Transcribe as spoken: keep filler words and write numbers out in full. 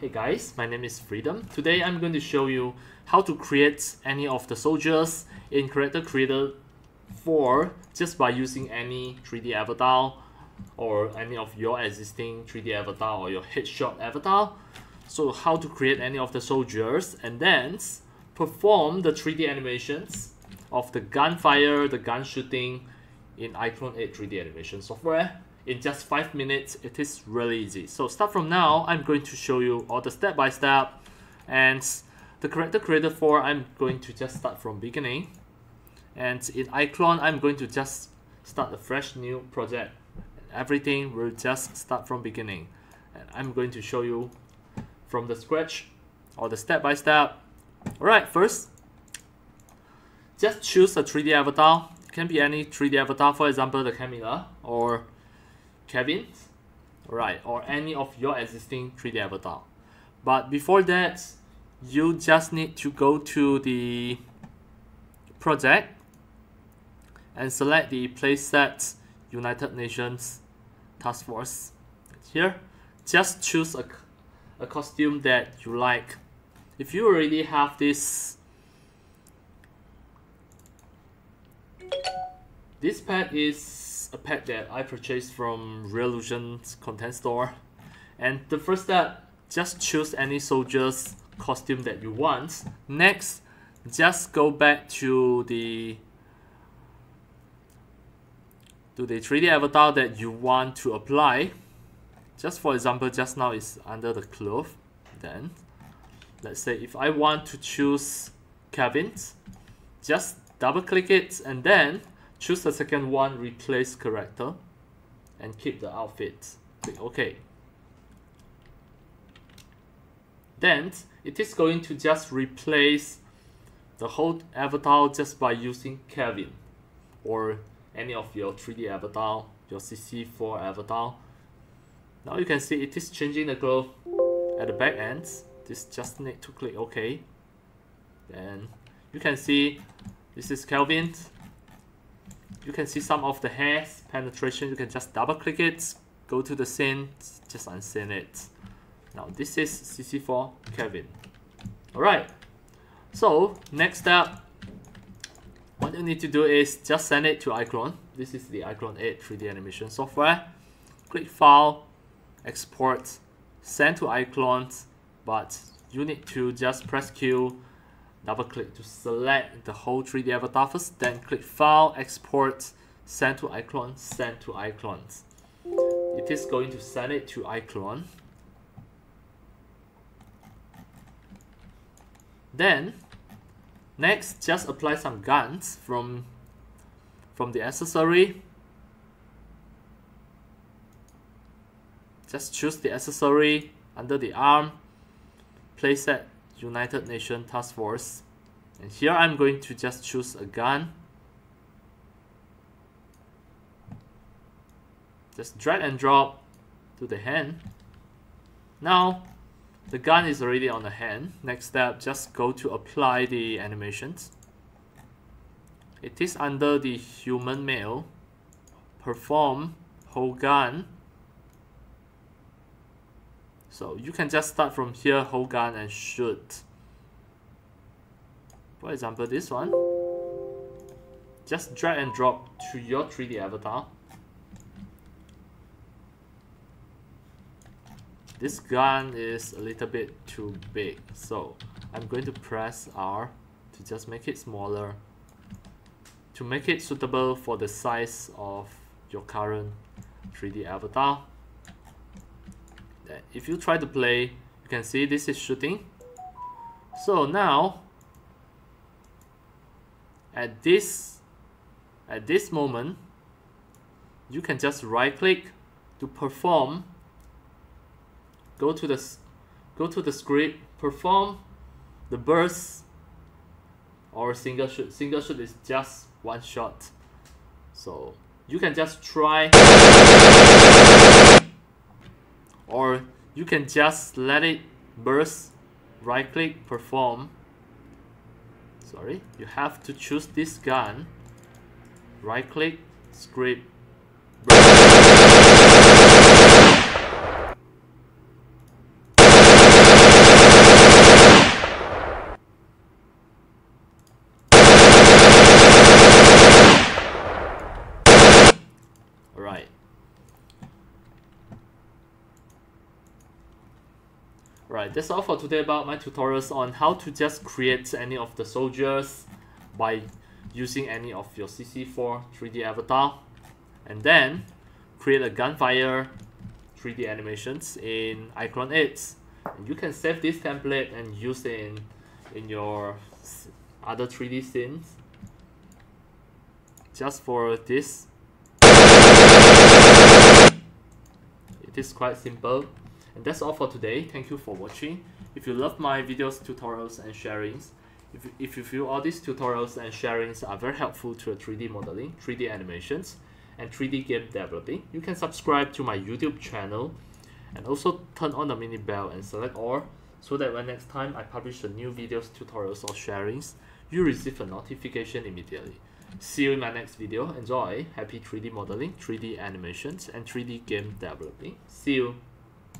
Hey guys, my name is Freedom. Today I'm going to show you how to create any of the soldiers in Character Creator four just by using any three D avatar or any of your existing three D avatar or your headshot avatar. So how to create any of the soldiers and then perform the three D animations of the gunfire, the gun shooting in iClone eight three D animation software. In just five minutes, it is really easy. So start from now, I'm going to show you all the step-by-step. -step. And the Character Creator four, I'm going to just start from beginning. And in iClone, I'm going to just start a fresh new project. Everything will just start from beginning. And I'm going to show you from the scratch, all the step-by-step. -step. All right, first, just choose a three D avatar. It can be any three D avatar, for example, the Camilla or Kevin, right, or any of your existing three D avatar. But before that, you just need to go to the project and select the playset United Nations Task Force. Here, just choose a, a costume that you like. If you already have this this pet is a pack that I purchased from Reallusion's content store. And the first step, just choose any soldier's costume that you want. Next, just go back to the to the three D avatar that you want to apply. Just for example, just now it's under the cloth. Then let's say if I want to choose Kevin, just double click it and then choose the second one, replace character, and keep the outfit. Click OK. Then it is going to just replace the whole avatar just by using Kevin or any of your three D avatar, your C C four avatar. Now you can see it is changing the glove at the back end. This just need to click OK. Then you can see this is Kelvin. You can see some of the hairs penetration. You can just double click it, go to the scene, just unscene it. Now this is C C four Kevin. Alright, so next step, what you need to do is just send it to iClone. This is the iClone eight three D animation software. Click File, Export, Send to iClone, but you need to just press Q, double click to select the whole three D avatar first, then click File, Export, Send to iClone, Send to iClone. It is going to send it to iClone. Then, next, just apply some guns from, from the accessory. Just choose the accessory under the arm, playset United Nations Task Force, and here I'm going to just choose a gun. Just drag and drop to the hand. Now the gun is already on the hand. Next step, just go to apply the animations. It is under the human male, perform whole gun. So you can just start from here, hold gun and shoot. For example, this one. Just drag and drop to your three D avatar. This gun is a little bit too big, so I'm going to press R to just make it smaller, to make it suitable for the size of your current three D avatar. If you try to play, you can see this is shooting. So now at this at this moment, you can just right click to perform, go to the go to the script, perform the burst or single shoot. Single shoot is just one shot, so you can just try, or you can just let it burst, right click, perform. Sorry, you have to choose this gun, right click, script, burst. Right, that's all for today about my tutorials on how to just create any of the soldiers by using any of your C C four three D avatar, and then create a gunfire three D animations in iClone eight. And you can save this template and use it in, in your other three D scenes. Just for this, it is quite simple. And that's all for today. Thank you for watching. If you love my videos, tutorials and sharings, if, if you feel all these tutorials and sharings are very helpful to your three D modeling, three D animations and three D game developing, you can subscribe to my YouTube channel and also turn on the mini bell and select all, so that when next time I publish a new videos, tutorials or sharings, you receive a notification immediately. See you in my next video. Enjoy. Happy three D modeling, three D animations and three D game developing. See you.